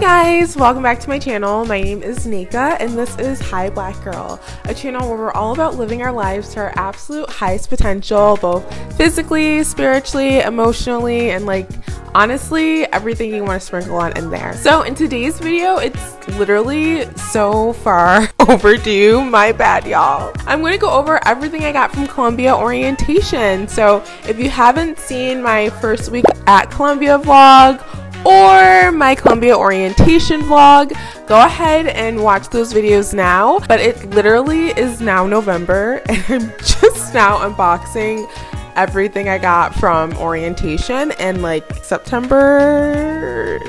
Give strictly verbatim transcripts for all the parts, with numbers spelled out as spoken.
Hi guys, welcome back to my channel. My name is Nika and this is Hi Black Girl, a channel where we're all about living our lives to our absolute highest potential, both physically, spiritually, emotionally, and like honestly everything you want to sprinkle on in there. So in today's video, it's literally so far overdue, my bad y'all. I'm going to go over everything I got from Columbia orientation. So if you haven't seen my first week at Columbia vlog or my Columbia orientation vlog, go ahead and watch those videos now. But it literally is now November and I'm just now unboxing everything I got from orientation and like September.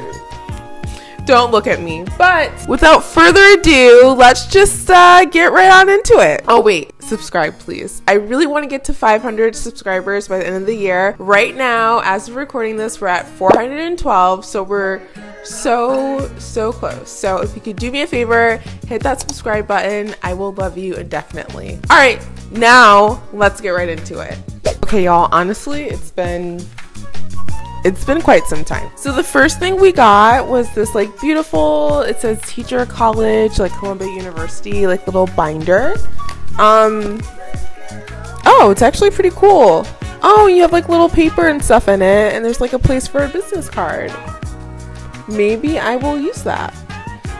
Don't look at me. But without further ado, let's just uh, get right on into it. Oh wait, subscribe please. I really want to get to five hundred subscribers by the end of the year. Right now, as we're recording this, we're at four hundred twelve, so we're so, so close. So if you could do me a favor, hit that subscribe button. I will love you indefinitely. All right, now let's get right into it. Okay y'all, honestly, it's been It's been quite some time. So the first thing we got was this like beautiful, it says Teacher College, like Columbia University, like little binder. Um, oh, it's actually pretty cool. Oh, you have like little paper and stuff in it, and there's like a place for a business card. Maybe I will use that.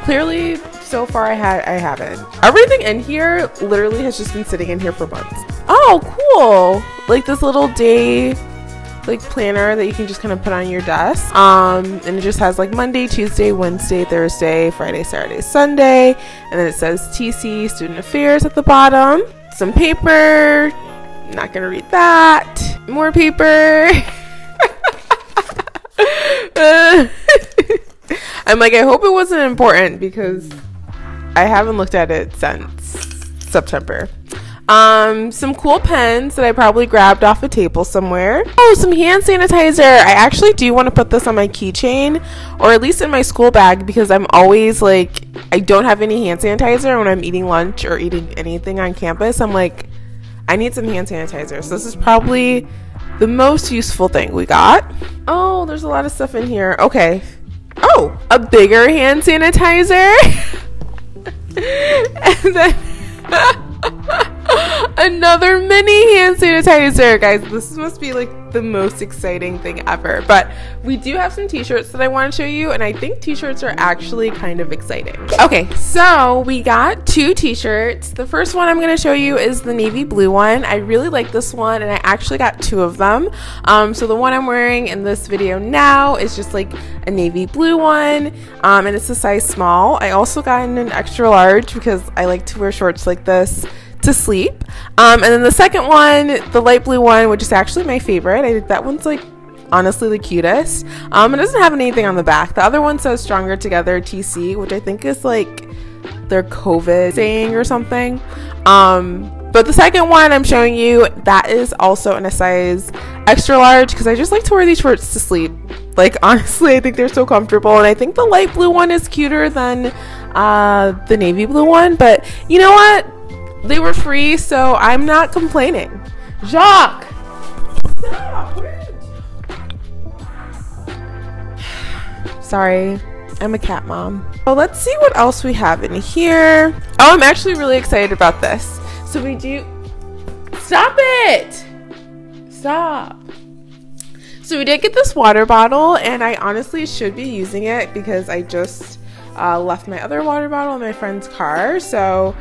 Clearly, so far I had I haven't. Everything in here literally has just been sitting in here for months. Oh, cool! Like this little day like planner that you can just kind of put on your desk, um and it just has like Monday, Tuesday, Wednesday, Thursday, Friday, Saturday, Sunday, and then it says T C Student Affairs at the bottom. Some paper, not gonna read that. More paper. I'm like, I hope it wasn't important because I haven't looked at it since September. Um, some cool pens that I probably grabbed off a table somewhere. Oh, some hand sanitizer. I actually do want to put this on my keychain or at least in my school bag because I'm always like, I don't have any hand sanitizer when I'm eating lunch or eating anything on campus. I'm like, I need some hand sanitizer. So this is probably the most useful thing we got. Oh, there's a lot of stuff in here. Okay. Oh, a bigger hand sanitizer. And then another mini hand sanitizer. Guys, this must be like the most exciting thing ever. But we do have some t-shirts that I want to show you, and I think t-shirts are actually kind of exciting. Okay, so we got two t-shirts. The first one I'm going to show you is the navy blue one. I really like this one, and I actually got two of them. Um, so the one I'm wearing in this video now is just like a navy blue one, um, and it's a size small. I also got an extra large because I like to wear shorts like this to sleep. Um, and then the second one, the light blue one, which is actually my favorite. I think that one's like honestly the cutest. Um, it doesn't have anything on the back. The other one says Stronger Together T C, which I think is like their COVID saying or something. Um, but the second one I'm showing you, that is also in a size extra large because I just like to wear these shorts to sleep. Like honestly, I think they're so comfortable, and I think the light blue one is cuter than uh, the navy blue one. But you know what? They were free, so I'm not complaining. Jacques! Stop! Sorry, I'm a cat mom. Well, let's see what else we have in here. Oh, I'm actually really excited about this. So we do... Stop it! Stop. So we did get this water bottle, and I honestly should be using it because I just uh, left my other water bottle in my friend's car, so...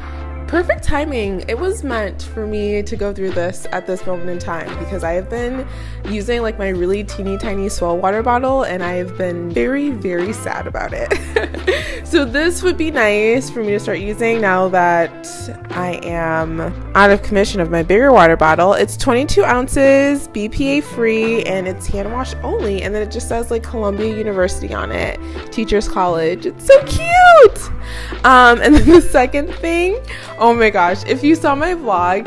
Perfect timing. It was meant for me to go through this at this moment in time because I have been using like my really teeny tiny Swell water bottle, and I have been very, very sad about it. So this would be nice for me to start using now that I am out of commission of my bigger water bottle. It's twenty-two ounces, B P A free, and it's hand wash only. And then it just says like Columbia University on it, Teachers College. It's so cute. Um, and then the second thing, oh my gosh, if you saw my vlog,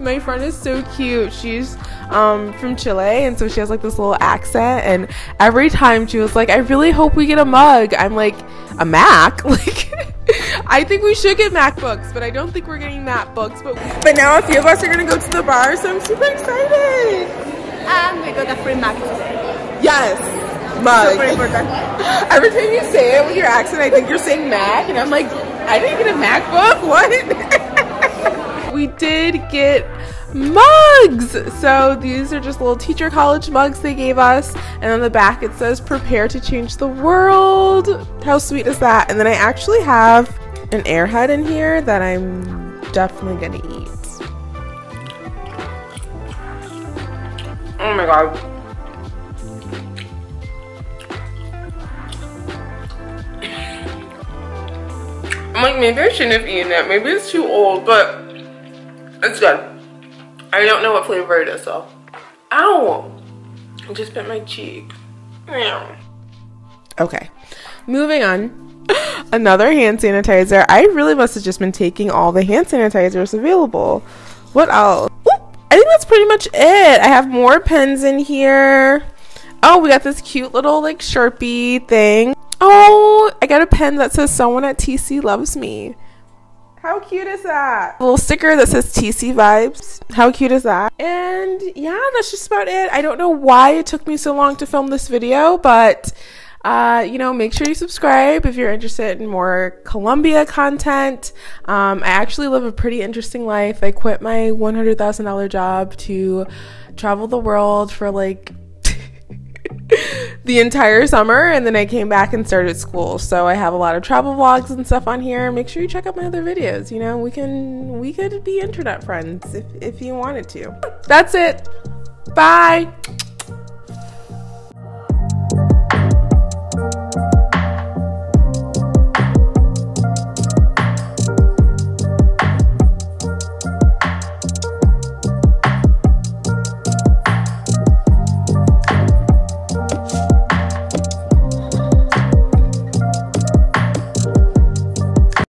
my friend is so cute. She's um, from Chile, and so she has like this little accent, and every time she was like, I really hope we get a mug. I'm like, a Mac? Like, I think we should get MacBooks, but I don't think we're getting MacBooks. But, but now a few of us are going to go to the bar, so I'm super excited. And we got a free Mac. Yes. mug. Every time you say it with your accent, I think you're saying Mac, and I'm like, I didn't get a MacBook, what? We did get mugs. So these are just little Teacher College mugs they gave us, and on the back it says prepare to change the world. How sweet is that? And then I actually have an Airhead in here that I'm definitely gonna eat. Oh my god. I'm like, maybe I shouldn't have eaten it. Maybe it's too old, but it's good. I don't know what flavor it is though. Ow! I just bit my cheek. Meow. Okay, moving on. Another hand sanitizer. I really must have just been taking all the hand sanitizers available. What else? I think that's pretty much it. I have more pens in here. Oh, we got this cute little like Sharpie thing. Oh, I got a pen that says someone at T C loves me. How cute is that? A little sticker that says T C vibes. How cute is that? And yeah, that's just about it. I don't know why it took me so long to film this video, but Uh, you know, make sure you subscribe if you're interested in more Columbia content. Um, I actually live a pretty interesting life. I quit my one hundred thousand dollar job to travel the world for like the entire summer, and then I came back and started school. So I have a lot of travel vlogs and stuff on here. Make sure you check out my other videos. You know, we can we could be internet friends if, if you wanted to. That's it. Bye.